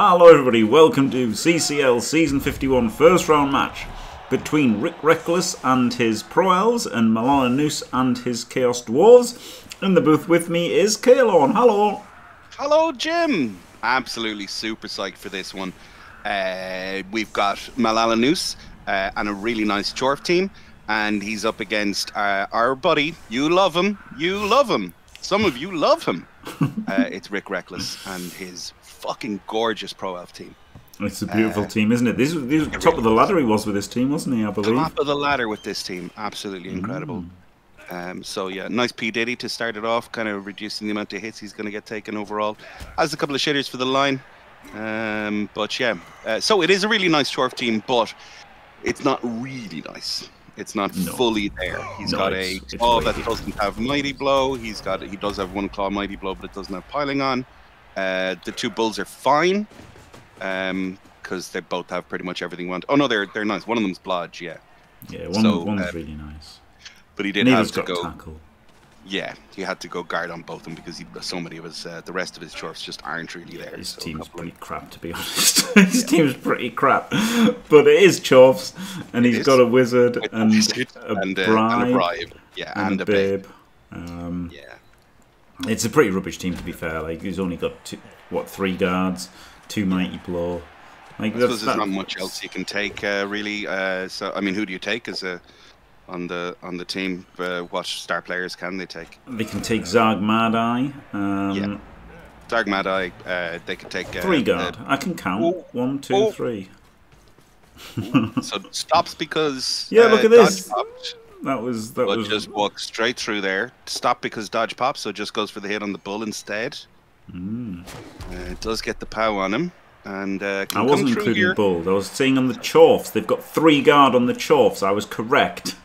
Hello everybody, welcome to CCL Season 51 first round match between Rick Reckless and his Pro Elves and Malalanusse and his Chaos Dwarves. In the booth with me is Caolan. Hello! Hello Jim! Absolutely super psyched for this one. We've got Malalanusse and a really nice dwarf team, and he's up against our buddy, you love him, some of you love him. It's Rick Reckless and his fucking gorgeous Pro Elf team. It's a beautiful team, isn't it? This was top of the ladder he was with this team, wasn't he, I believe? Top of the ladder with this team. Absolutely incredible. So, yeah, nice P. Diddy to start it off, kind of reducing the amount of hits he's going to get taken overall. Has a couple of shitters for the line. But, yeah. So it is a really nice dwarf team, but it's not really nice. It's not fully there. He's got a claw that doesn't have Mighty Blow. He does have one claw Mighty Blow, but it doesn't have Piling on. The two bulls are fine, because they both have pretty much everything. Oh no, they're nice. One of them's Blodge, yeah. Yeah, one's really nice. But he did have to go. Tackle. Yeah, he had to go guard on both of them because so many of his, the rest of his dwarves just aren't really there. His team's pretty crap, to be honest. His team's pretty crap, but it is Chorfs, and he's got a wizard and a bribe, yeah, and a babe. Yeah. It's a pretty rubbish team, to be fair. Like, he's only got three guards, two Mighty Blow. Like, I suppose there's not much else you can take, really. So, I mean, who do you take as a on the team? What star players can they take? They can take Zarg Mad-Eye. Yeah, Zarg Mad-Eye. They could take three guard. I can count. Ooh, 1, 2, 3. So stops because look at this. That was just walk straight through there. Stop because dodge pops, so just goes for the hit on the bull instead. It does get the pow on him, and I wasn't including here. Bull. I was seeing on the Chorfs. They've got three guard on the Chorfs. I was correct.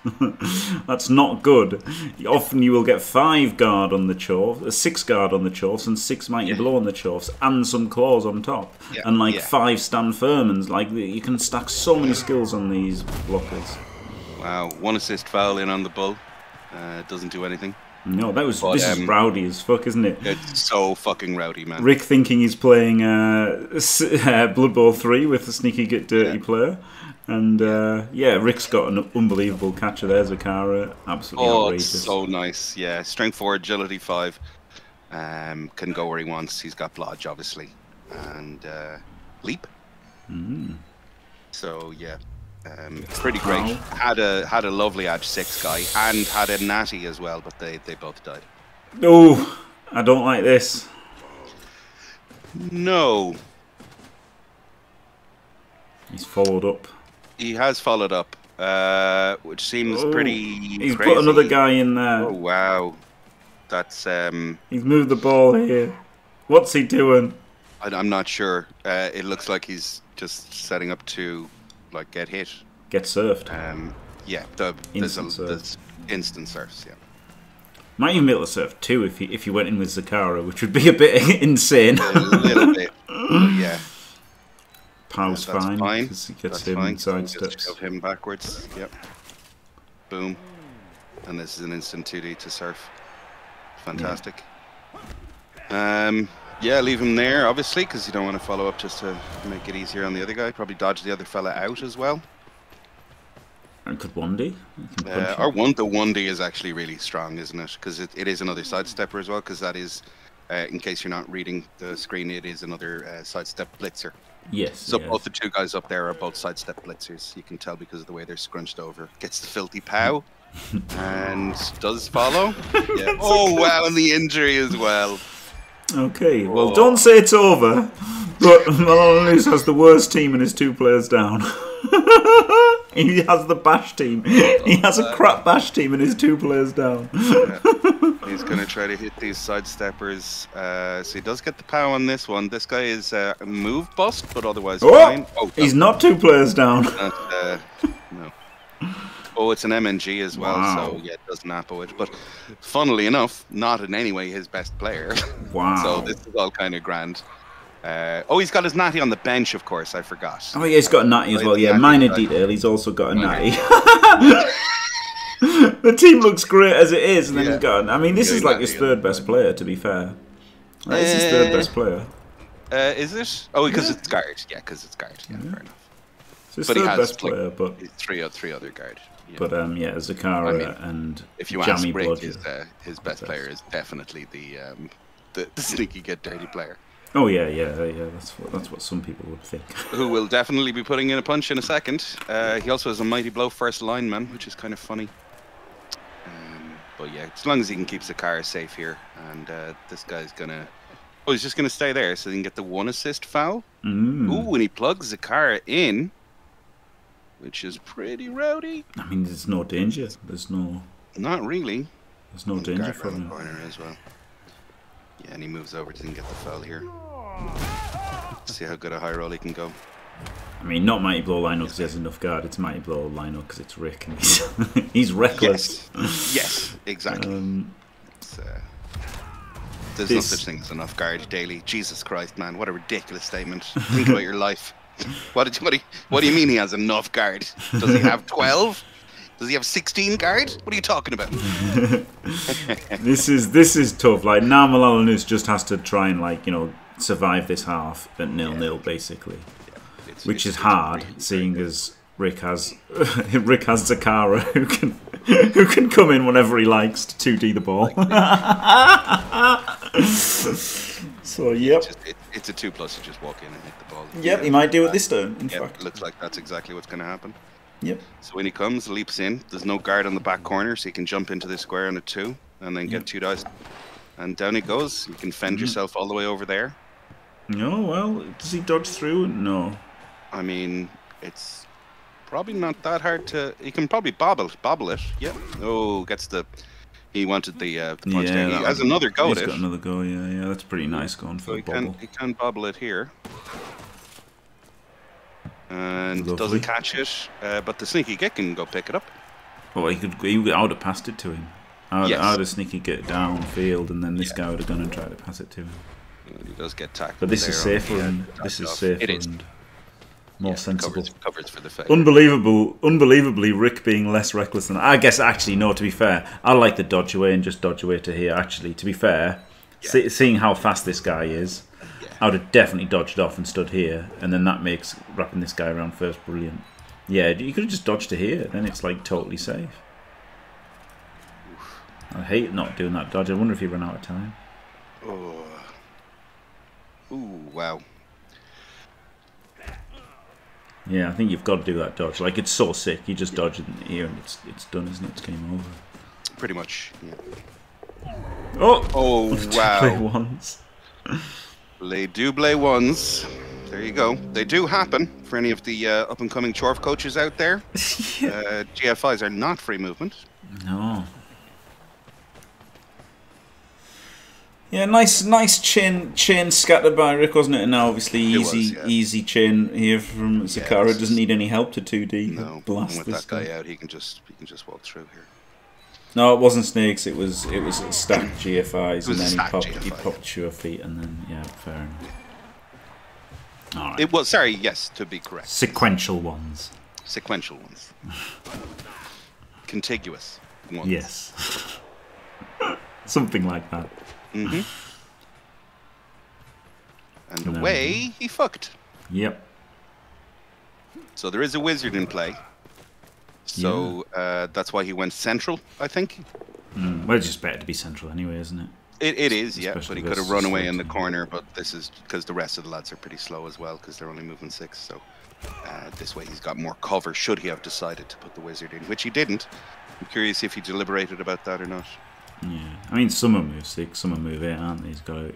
That's not good. Often you will get 5 guard on the Chorfs, 6 guard on the Chorfs, and 6 Mighty Blow on the Chorfs, and some claws on top, and like 5 stand firm, and like you can stack so many skills on these blockers. Wow, 1 assist foul in on the bull. Doesn't do anything. No, this is rowdy as fuck, isn't it? It's so fucking rowdy, man. Rick thinking he's playing Blood Bowl 3 with a sneaky get dirty player. And Rick's got an unbelievable catcher there, Zakara. Absolutely outrageous. It's so nice, yeah. Strength 4, agility 5. Can go where he wants. He's got Blodge, obviously. And leap. So, yeah. Pretty great. Had a lovely edge 6 guy and had a natty as well, but they both died. Oh, I don't like this. No. He's followed up. He has followed up, which seems pretty crazy. He's put another guy in there. Oh wow, that's He's moved the ball here. What's he doing? I'm not sure. It looks like he's just setting up to. Like get hit, get surfed. Yeah, there's instant surfs. Yeah, might even be able to surf too if he went in with Zakara, which would be a bit insane. A little bit, yeah. Pow's fine. Because he gets him inside steps. Shove him backwards. Yep. Boom. And this is an instant 2D to surf. Fantastic. Yeah. Yeah, leave him there, obviously, because you don't want to follow up just to make it easier on the other guy. Probably dodge the other fella out as well. And could 1D? Or the 1D is actually really strong, isn't it? Because it is another sidestepper as well, because that is, in case you're not reading the screen, it is another sidestep blitzer. Yes. So both the two guys up there are both sidestep blitzers. You can tell because of the way they're scrunched over. Gets the filthy pow. And does follow. Yeah. Oh, wow, and the injury as well. Okay, well, don't say it's over, but Malalanusse has the worst team and his 2 players down. He has the bash team. He has a crap bash team and his 2 players down. Yeah. He's going to try to hit these sidesteppers. So he does get the power on this one. This guy is a move bust, but otherwise fine. Oh, he's not 2 players down. No. Oh, it's an MNG as well, so yeah, it does Napo it. But funnily enough, not in any way his best player. Wow. So this is all kind of grand. Oh, he's got his natty on the bench, of course, I forgot. Oh, yeah, he's got a natty as well. Yeah, minor detail, he's also got a natty. The team looks great as it is, and then he's got... I mean, this is like his 3rd best player, to be fair. This is his 3rd best player. Is it? Oh, because it's guard. Yeah, because it's guard. Yeah, fair enough. So it's the best player, but three other guard. Yeah. But yeah, Zakara and if you ask Rick, his best player is definitely the sneaky good dirty player. Oh yeah. That's what some people would think. Who will definitely be putting in a punch in a second. He also has a mighty blow first lineman, which is kind of funny. But yeah, as long as he can keep Zakara safe here, and this guy's gonna. Oh, he's just gonna stay there so he can get the 1 assist foul. Mm. Ooh, and he plugs Zakara in, which is pretty rowdy. I mean, there's no danger. There's no. Not really. There's no danger for him. Corner as well. Yeah, and he moves over to get the foul here. Let's see how good a high roll he can go. I mean, not Mighty Blow Lino because he has enough guard. It's Mighty Blow Lino because it's Rick and he's reckless. Yes, yes, exactly. There's no such thing as enough guard daily. Jesus Christ, man! What a ridiculous statement. Think about your life. What do you mean he has enough guard? Does he have 12? Does he have 16 guard? What are you talking about? This is tough. Like now, Malalanusse just has to try and survive this half at 0-0 basically, which is hard seeing as Rick has Zakara who can come in whenever he likes to 2D the ball. So yep, it's a 2+. You just walk in and hit the ball. Yep, he might do it this turn. In fact, it looks like that's exactly what's going to happen. Yep. So when he comes, leaps in. There's no guard on the back corner, so he can jump into the square on a 2, and then get 2 dice. And down he goes. You can fend yourself all the way over there. No, well, does he dodge through? No. I mean, it's probably not that hard to. He can probably bobble it. Yep. Oh, gets the. He wanted the punch down. He has another go at it. He's got another go. Yeah. That's pretty nice going for the bobble. He can bobble it here. And doesn't catch it, but the sneaky git can go pick it up. Well, I would have passed it to him. I would have sneaky git downfield, and then this guy would have gone and tried to pass it to him. And he does get tackled. But this is safer, and this is safer and more sensible. Covers for the fact. Unbelievably, Rick being less reckless than I guess. Actually, no. To be fair, I like the dodge away and just dodge away to here. Actually, to be fair, seeing how fast this guy is. I would have definitely dodged off and stood here, and then that makes wrapping this guy around first brilliant. Yeah, you could have just dodged to here, then it's like totally safe. Oof. I hate not doing that dodge. I wonder if he ran out of time. Oh, ooh, wow. Yeah, I think you've got to do that dodge. Like it's so sick. You just dodge it here, and it's done, isn't it? It's game over. Pretty much. Yeah. Oh wow! Play once. They do play 1s. There you go. They do happen for any of the up-and-coming Dwarf coaches out there. GFIs are not free movement. No. Yeah, nice chain scattered by Rick, wasn't it? And now obviously easy chain here from Zakara. Doesn't need any help to 2D. No. Blast with that guy out, he can just walk through here. No, it wasn't snakes. It was stacked GFIs, and then he popped to your feet, and then fair enough. All right. It was to be correct. Sequential ones. Contiguous ones. Yes. Something like that. Mm-hmm. And away he fucked. Yep. So there is a wizard in play. So that's why he went central, I think. Mm. Well, it's just better to be central anyway, isn't it? It is, yeah. Especially but he could have run away in the corner, but this is because the rest of the lads are pretty slow as well, because they're only moving 6. So this way he's got more cover, should he have decided to put the wizard in, which he didn't. I'm curious if he deliberated about that or not. Yeah. I mean, some are move 6, some are move 8, aren't they? He's got a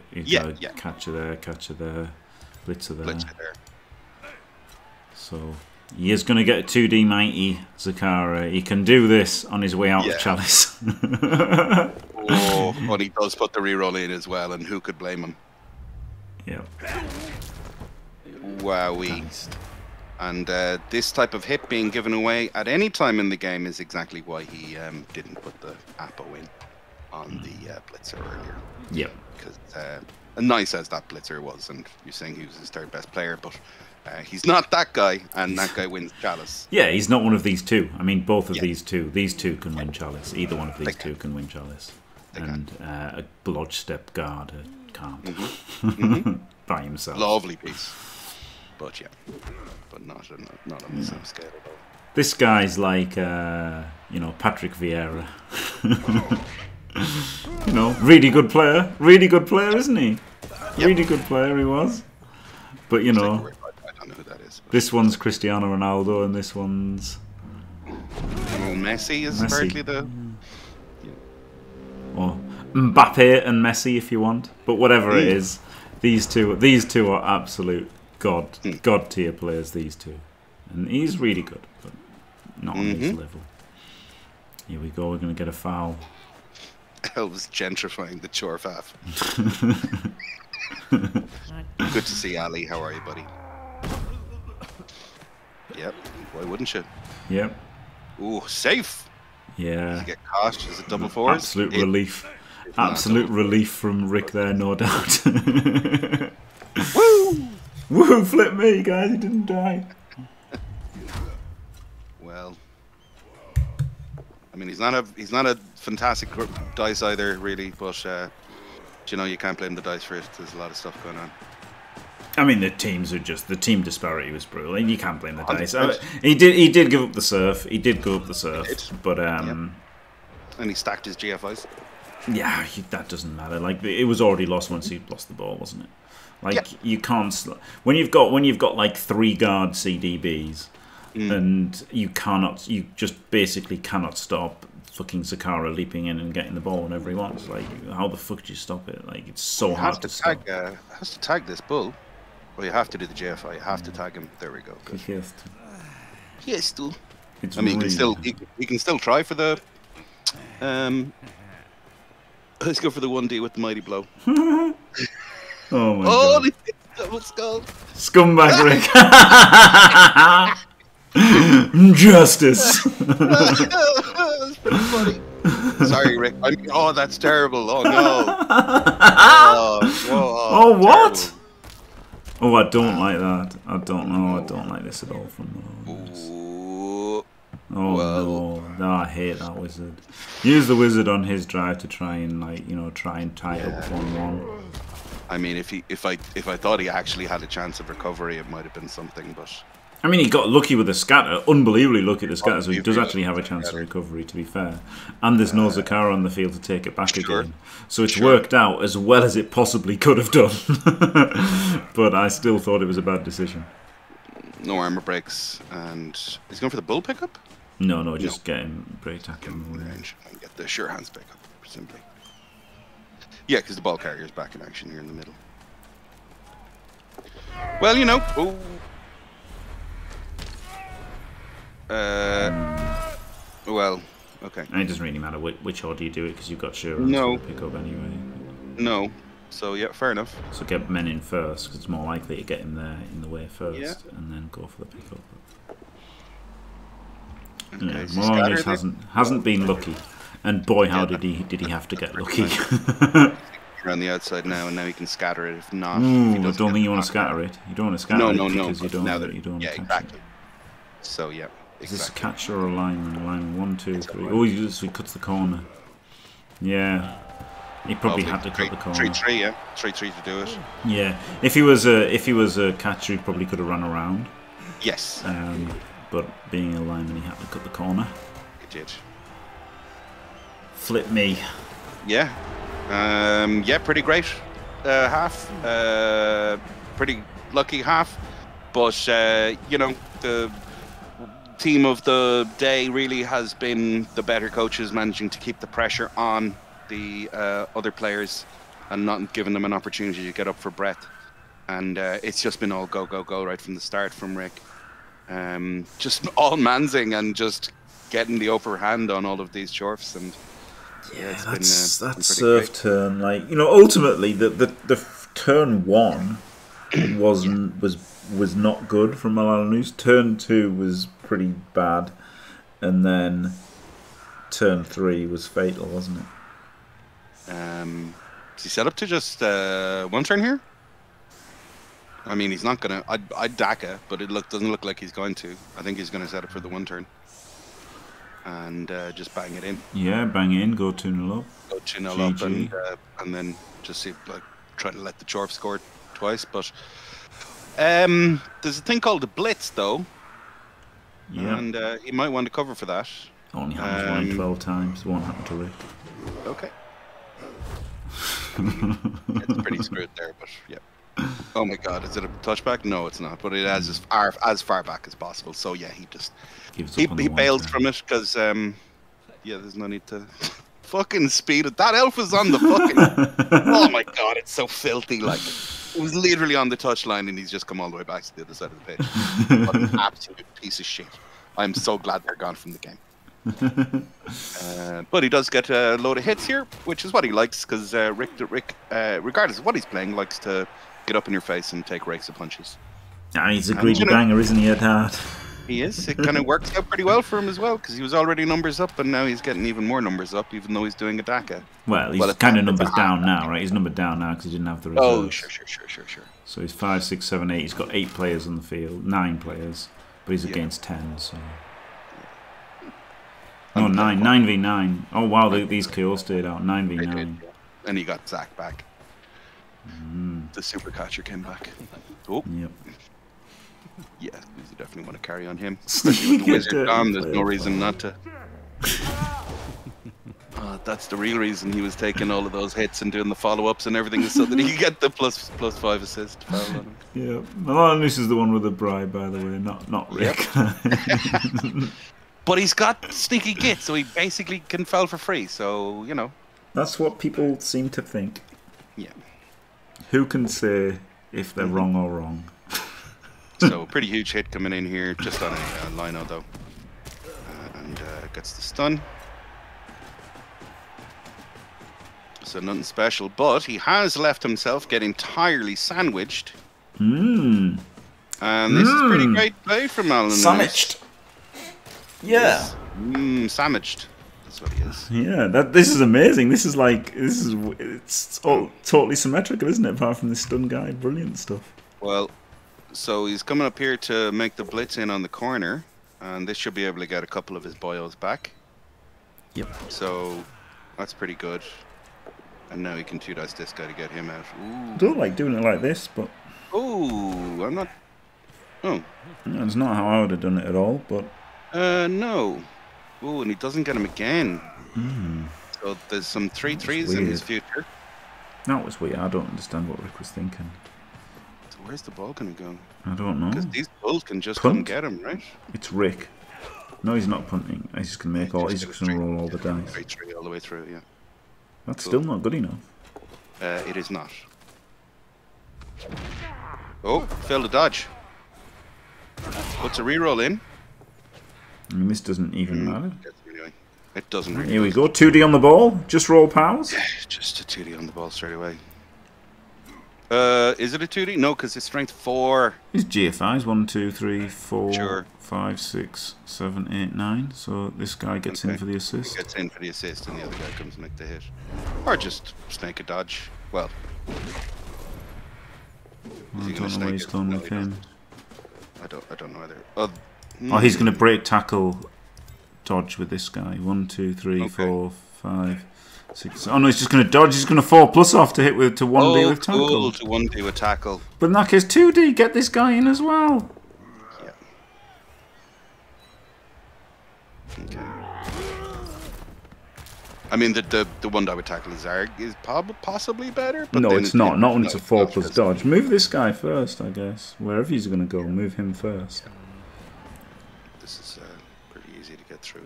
catcher there, blitzer there. So... he is going to get a 2D mighty, Zakara. He can do this on his way out of Chalice. But he does put the reroll in as well, and who could blame him? Yeah. Wowee. Nice. And this type of hit being given away at any time in the game is exactly why he didn't put the Apo in on the blitzer earlier. Yeah. Because nice as that blitzer was, and you're saying he was his 3rd best player, but... he's not that guy, and that guy wins Chalice. Yeah, he's not one of these 2. I mean, both of these 2. These 2 can win Chalice. Either one of these 2 can win Chalice. And a blodge step guard can't. Mm-hmm. Mm-hmm. by himself. Lovely piece. But yeah, but not on the same scale at all. This guy's like, you know, Patrick Vieira. You know, really good player, isn't he? Yep. Really good player he was. But you know, I don't know who that is. This one's Cristiano Ronaldo, and this one's Messi is apparently the. Yeah. Or Mbappe and Messi, if you want. But whatever it is, these two are absolute. God tier players, these two, and he's really good, but not on his level. Here we go. We're going to get a foul. Elves gentrifying the Chorf half. Good to see Ali. How are you, buddy? Yep. Why wouldn't you? Yep. Ooh, safe. Yeah. Did you get caught? Is it double fours? Absolute relief. Absolute relief from Rick there, no doubt. Woo! Woo, flip me, guys, he didn't die. Well, I mean, he's not a fantastic dice either, really, but you know, you can't blame the dice for it. There's a lot of stuff going on. I mean, the team disparity was brutal. You can't blame the dice. He did give up the surf. But and he stacked his GFIs. Yeah, that doesn't matter. Like, it was already lost once he lost the ball, wasn't it? Like, you can't, when you've got like 3 guard CDBs and you just basically cannot stop fucking Zakara leaping in and getting the ball whenever he wants. Like, how the fuck do you stop it? Like, it's so hard to stop. Has to tag this bull. Well, you have to do the JFI. You have to tag him. There we go. Yes, dude. I mean, he can still try for the. Let's go for the 1D with the mighty blow. Oh my god. Double skull. Scumbag Rick. Injustice. That's pretty funny. Sorry, Rick. Oh, that's terrible. Oh, no. Oh, what? Terrible. Oh, I don't like that. I don't know. I don't like this at all from the Lord. Oh, well. No, I hate that wizard. Use the wizard on his drive to try and, like, you know, tie up 1-1. I mean, if I thought he actually had a chance of recovery, it might have been something. But I mean, he got lucky with the scatter, unbelievably lucky at the scatter, so he does actually have a chance of recovery. To be fair, and there's no Zakara on the field to take it back again, so it's worked out as well as it possibly could have done. But I still thought it was a bad decision. No armor breaks, and he's going for the bull pickup. No, just get him break tackling range and get the sure hands pickup simply. Yeah, because the ball carrier is back in action here in the middle. Well, you know. Well, okay. And it doesn't really matter which order you do it because you've got sure to pick up anyway. No. So, yeah, fair enough. So get men in first because it's more likely to get him there in the way first and then go for the pickup. Okay, yeah, so Morales hasn't been lucky. And boy, how did he have to get lucky? You're on the outside now, and now he can scatter it. If not, I don't think you want to scatter it. You don't want to scatter it. No, because you don't. Yeah, exactly. It. So yeah. Is this a catch or a lineman? Lineman 1, 2, 3. Oh, he cuts the corner. Yeah, he probably had to cut the corner. 3-3, yeah, 3-3 to do it. Yeah, if he was a catcher, he probably could have run around. Yes. But being a lineman, he had to cut the corner. He did. Flip me. Yeah. Yeah, pretty great half. Pretty lucky half. But, you know, the team of the day really has been the better coaches managing to keep the pressure on the other players and not giving them an opportunity to get up for breath. And it's just been all go, go, go right from the start from Rick. Just all mansing and just getting the upper hand on all of these Chorfs and... Yeah, that's surf turn. Like, you know, ultimately the turn 1 was not good from Malalanusse. Turn 2 was pretty bad, and then turn 3 was fatal, wasn't it? Is he set up to just one turn here? I mean, he's not gonna. I'd Daka, but it doesn't look like he's going to. I think he's going to set up for the 1 turn. And just bang it in. Yeah, bang it in. Go 2-0 up. Go 2-0 up, and then just see, like, try to let the Chorf score twice, but there's a thing called a blitz, though. Yeah. And he might want to cover for that. Only happened to me 12 times. It won't happen to Rick. Okay. It's pretty screwed there, but yeah. Oh my God, is it a touchback? No, it's not. But it has as far back as possible. So yeah, he just he bails from it because yeah, there's no need to fucking speed it. That elf was on the fucking. Oh my God, it's so filthy. Like it was literally on the touchline, and he's just come all the way back to the other side of the page. What an absolute piece of shit. I'm so glad they're gone from the game. But he does get a load of hits here, which is what he likes, because Rick, regardless of what he's playing, likes to get up in your face and take rakes of punches. Ah, he's a greedy banger, isn't he, at heart? He is. It kind of works out pretty well for him as well, because he was already numbers up, and now he's getting even more numbers up, even though he's doing a DACA. Well, he's kind of numbers down now, right? He's numbered down now because he didn't have the reserves. Oh, sure. So he's 5, 6, 7, 8. He's got 8 players on the field, 9 players, but he's against 10, so... Oh, 9v9. Oh, wow, these Chaos stayed out. 9v9. Did, yeah. And he got Zach back. The super catcher came back. Oh. Yep. Yeah, you definitely want to carry on him. Especially with the wizard gone, there's no reason not to. That's the real reason he was taking all of those hits and doing the follow-ups and everything so that he could get the plus 5 assist. Yeah, Malalanusse is the one with the bribe, by the way, not Rick. Yep. But he's got sneaky git, so he basically can foul for free, so, you know. That's what people seem to think. Yeah. Who can say if they're wrong or wrong? So, pretty huge hit coming in here, just on a lino, though. And gets the stun. So, nothing special, but he has left himself get entirely sandwiched. And this is pretty great play from Malalanusse. Sandwiched. Yeah. Sandwiched. That's what he is. Yeah, this is amazing. This is like, it's all totally symmetrical, isn't it? Apart from this stun guy. Brilliant stuff. Well, so he's coming up here to make the blitz in on the corner. And this should be able to get a couple of his boyos back. Yep. So that's pretty good. And now he can 2-dice this guy to get him out. Ooh. I don't like doing it like this, but... Ooh, I'm not... Oh. No, it's not how I would have done it at all, but... No. Ooh, and he doesn't get him again. So there's some 3-3s in his future. That was weird. I don't understand what Rick was thinking. So where's the ball going to go? I don't know. Because these bulls can just come get him, right? It's Rick. No, he's not punting. He's just going to roll all the dice. 3-3 all the way through, yeah. That's still not good enough. It is not. Oh, failed to dodge. Puts a reroll in. I mean, this doesn't even matter. It doesn't really. Here we go, 2D on the ball. Just roll powers. Just a 2D on the ball straight away. Is it a 2D? No, because it's strength 4. His GFI is 1, 2, 3, 4, 5, 6, 7, 8, 9. So this guy gets in for the assist. He gets in for the assist and the other guy comes and makes the hit. Or just snake a dodge. Well, I don't know where he's going with him. I don't know either. Oh, he's going to break tackle dodge with this guy. 1, 2, 3, 4, 5, 6. Oh, no, he's just going to dodge. He's going to 4+ off to hit with to 1D with tackle. Cool, to 1D with tackle. But in that case, 2D, get this guy in as well. Yeah. Okay. I mean, the 1D with tackle is possibly better. But no, it's not. Not when it's a 4+ dodge. Move this guy first, I guess. Wherever he's going to go, move him first. Yeah. This is pretty easy to get through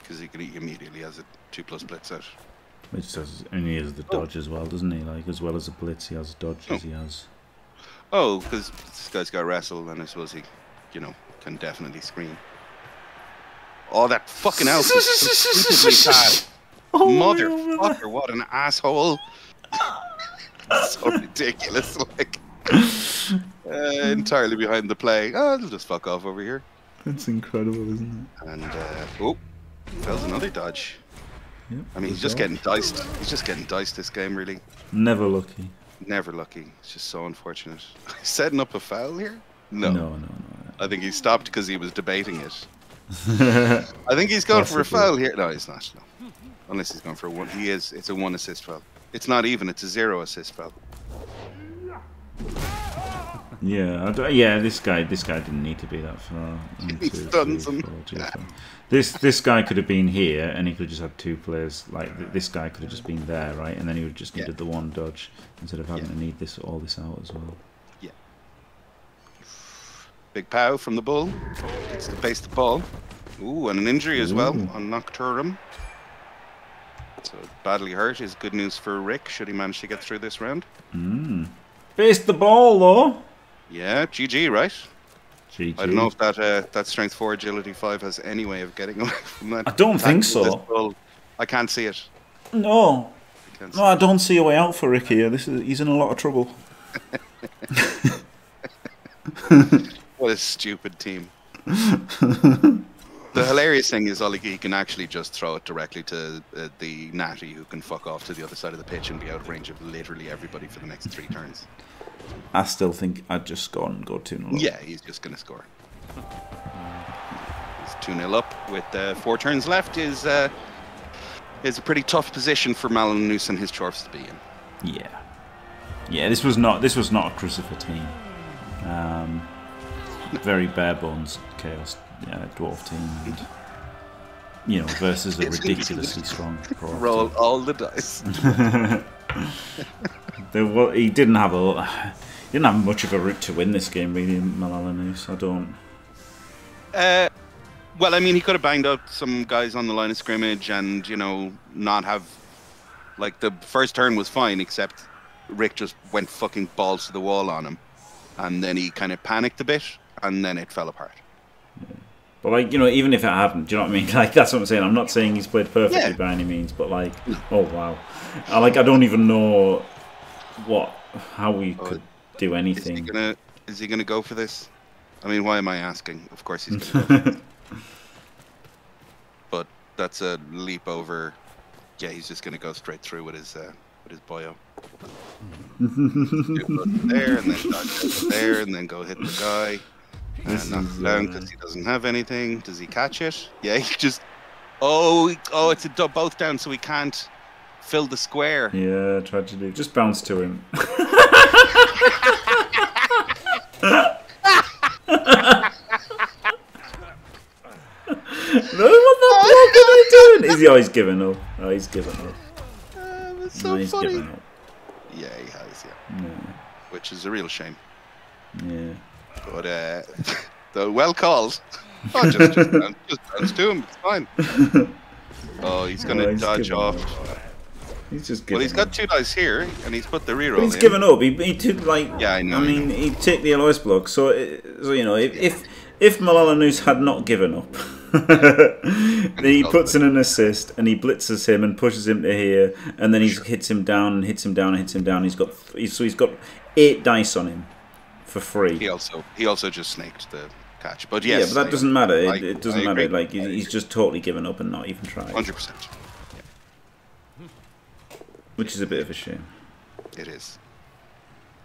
because he can eat immediately as a 2+ blitz out. Which does, and he has the dodge as well, doesn't he? Like as well as a blitz, he has a dodge as he has. Oh, because this guy's got wrestle, and I suppose he, you know, can definitely scream. Oh, that fucking elf is so stupidly bad. Motherfucker, what an asshole! So ridiculous, like. Entirely behind the play. Oh, it'll just fuck off over here. That's incredible, isn't it? And, oh, fails another dodge. Yep, I mean, he's just getting diced. He's just getting diced this game, really. Never lucky. Never lucky. It's just so unfortunate. Setting up a foul here? No. No. I think he stopped because he was debating it. I think he's going for a foul here. No, he's not. Unless he's going for a one. He is. It's a 1 assist foul. It's not even. It's a 0 assist, bro. Yeah, I don't, yeah. This guy didn't need to be that far. This guy could have been here, and he could have just had 2 players. Like this guy could have just been there, right? And then he would have just needed the 1 dodge instead of having to need this all this out as well. Yeah. Big pow from the bull. It's to base the ball. Ooh, and an injury as well on Nocturum. So badly hurt is good news for Rick. Should he manage to get through this round? Base the ball though. Yeah, GG, right? GG. I don't know if that that strength 4 agility 5 has any way of getting away from that. I don't think so. I can't see it. No. No, I don't see a way out for Rick here. This is, he's in a lot of trouble. What a stupid team. The hilarious thing is, Ollie, he can actually just throw it directly to the Natty, who can fuck off to the other side of the pitch and be out of range of literally everybody for the next 3 turns. I still think I'd just score and go 2-0 up. Yeah, he's just going to score. He's 2-0 up with 4 turns left. Is a pretty tough position for Malalanusse and his Dwarves to be in. Yeah. Yeah, this was not a crucifer team. Very bare bones Chaos Dwarf team, and, you know, versus a ridiculously strong Pro Elf. Roll all the dice. He didn't have much of a route to win this game, really, Malalanusse. I don't. Well, I mean, he could have banged up some guys on the line of scrimmage, and you know, not have like the first turn was fine, except Rick just went fucking balls to the wall on him, and then he kind of panicked a bit, and then it fell apart. Yeah. But like, you know, even if it happened, do you know what I mean? Like, that's what I'm saying. I'm not saying he's played perfectly by any means, but like, oh wow, I don't even know how we could do anything. Is he gonna go for this? I mean, why am I asking? Of course he's gonna go for this. But that's a leap over. Yeah, he's just gonna go straight through with his boyo. There and then dodge there and then go hit the guy. And knocks him down because he doesn't have anything. Does he catch it? Yeah, he just... Oh, it's a both down, so he can't fill the square. Yeah, tragedy. Just bounce to him. No, what the fuck am I doing? Is he always giving up? Oh, he's giving up. That's so he's funny. Giving up. Yeah, he has, yeah. Which is a real shame. Yeah. But the well called. Oh, just bounce to him. It's fine. Oh, he's gonna dodge off. He's just giving. Well, he's got 2 dice here, and he's put the reroll. But he's given up. He took like. Yeah, I know. I mean, he took the Alois block. So you know, if Malalanusse had not given up, then he puts in an assist, and he blitzes him and pushes him to here, and then he hits him down, and hits him down, and hits him down. He's got 8 dice on him. For free. He also just snaked the catch, but yes. Yeah, but that doesn't matter. It doesn't matter. Like he's just totally given up and not even tried. 100%. Yeah. Which is a bit of a shame. It is.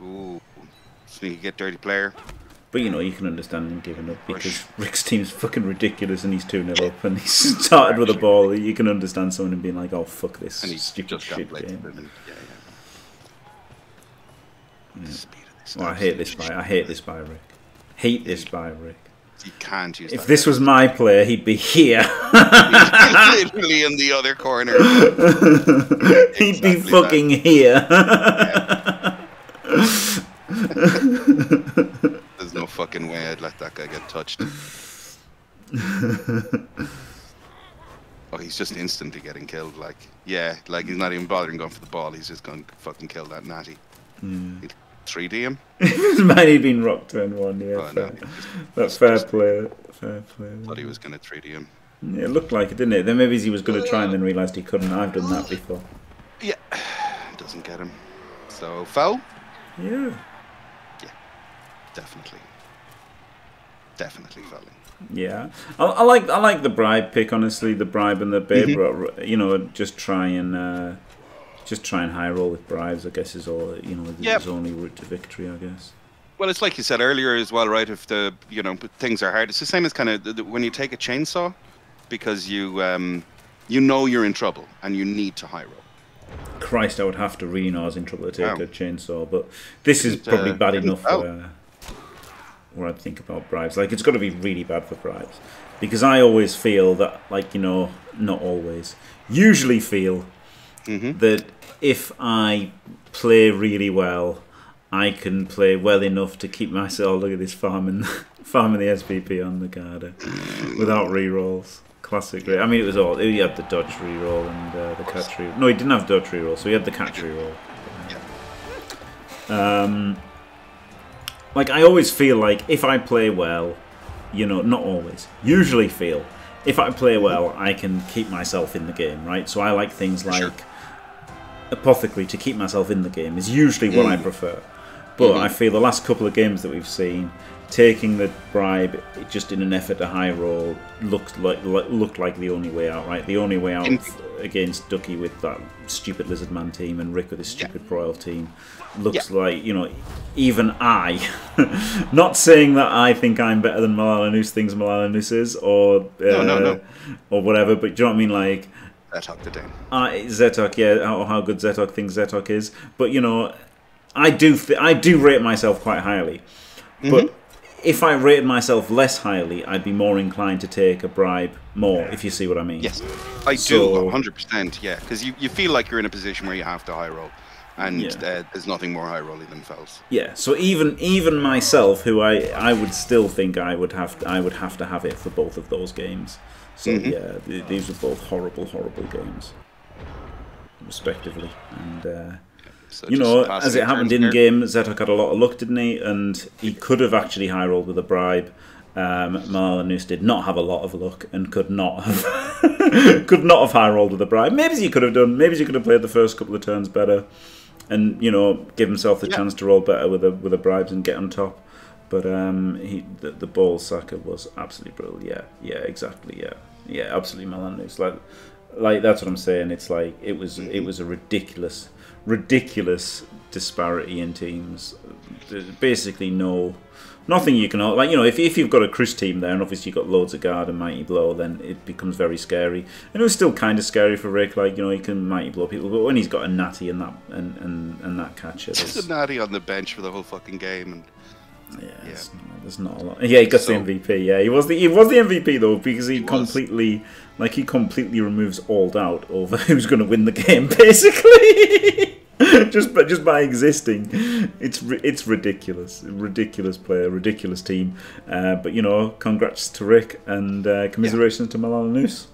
Ooh, sneaky get dirty player. But you know you can understand him giving up because Rick's team's fucking ridiculous and he's 2-0 up and he started with a ball. You can understand someone being like, "Oh fuck this stupid shit game." Yeah. Oh, I hate this by Rick. Hate this by Rick. You can't use. If this was my player, he'd be here. He'd be literally in the other corner. He'd be fucking here. There's no fucking way I'd let that guy get touched. Oh, he's just instantly getting killed. Like, yeah, like he's not even bothering going for the ball. He's just going to fucking kill that natty. Mm. 3D him. It might have been rock turn 1, yeah. Oh, fair. No, that's fair play. Fair play. Thought he was going to 3D him. Yeah, it looked like it, didn't it? Then maybe he was going to try and then realised he couldn't. I've done that before. Yeah. Doesn't get him. So, foul? Yeah. Yeah. Definitely. Definitely fouling. Yeah. I like the bribe pick, honestly. The bribe and the babe, you know, just try and high roll with bribes, I guess, is all, you know, his only route to victory, I guess. Well, it's like you said earlier as well, right? If the, you know, things are hard, it's the same as kind of when you take a chainsaw because you know you're in trouble and you need to high roll. Christ, I would have to Reno. I was in trouble to take a chainsaw, but this is probably bad enough where I'd think about bribes. Like, it's got to be really bad for bribes. Because I always feel that, like, you know, not always, usually feel that if I play really well, I can play well enough to keep myself, look at this, farming the SPP on the Garda without re-rolls. Classic. I mean, it was all, he had the dodge re-roll and the catch re-roll. No, he didn't have dodge re-roll, so he had the catch re-roll. Like, I always feel like if I play well, you know, not always, usually feel, if I play well, I can keep myself in the game, right? So I like things like apothecary to keep myself in the game is usually what I prefer. But I feel the last couple of games that we've seen, taking the bribe just in an effort to high roll looked like the only way out, right? The only way out against Ducky with that stupid Lizard Man team and Rick with his stupid Pro Elf team looks like, you know, even I, not saying that I think I'm better than Malalanusse thinks Malalanusse is, or or whatever, but do you know what I mean? Like Zetok today. Zetok, how good Zetok thinks Zetok is, but you know, I do rate myself quite highly. But if I rated myself less highly, I'd be more inclined to take a bribe more, if you see what I mean. Yes, I do, 100%, yeah. Because you feel like you're in a position where you have to high roll, and there's nothing more high rolly than Fells. Yeah, so even myself, who I would still think I would have to have it for both of those games. So yeah, these were both horrible, horrible games, respectively, and. So you know, as it happened in game, Zetok had a lot of luck, didn't he? And he could have actually high rolled with a bribe. Malalanusse did not have a lot of luck and could not have high rolled with a bribe. Maybe he could have done. Maybe he could have played the first couple of turns better, and you know, give himself the chance to roll better with the bribes and get on top. But the ball sacker was absolutely brilliant. Yeah, exactly. Yeah, absolutely. Malalanusse, like that's what I'm saying. It's like it was a ridiculous. Ridiculous disparity in teams. There's basically nothing you can, like, you know, if you've got a Chris team there and obviously you've got loads of Guard and Mighty Blow, then it becomes very scary. And it was still kind of scary for Rick, like, you know, he can Mighty Blow people, but when he's got a Natty and that catcher, there's a Natty on the bench for the whole fucking game. And there's not a lot. Yeah, he got the MVP. Yeah, he was the MVP though, because he completely removes all doubt over who's going to win the game, basically. just by existing, it's ridiculous, ridiculous player, ridiculous team. But you know, congrats to Rick and commiserations to Malalanusse.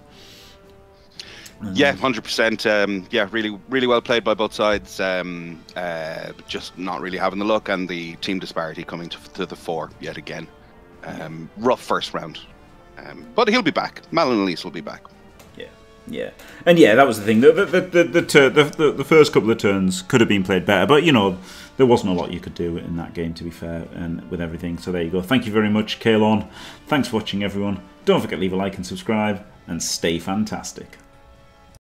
Yeah, 100%. Yeah, really, really well played by both sides. Just not really having the luck, and the team disparity coming to the fore yet again. Rough first round, but he'll be back. Malalanusse will be back. Yeah, and yeah, that was the thing. The first couple of turns could have been played better, but you know, there wasn't a lot you could do in that game, to be fair, and with everything. So there you go. Thank you very much, Caolan. Thanks for watching, everyone. Don't forget to leave a like and subscribe, and stay fantastic.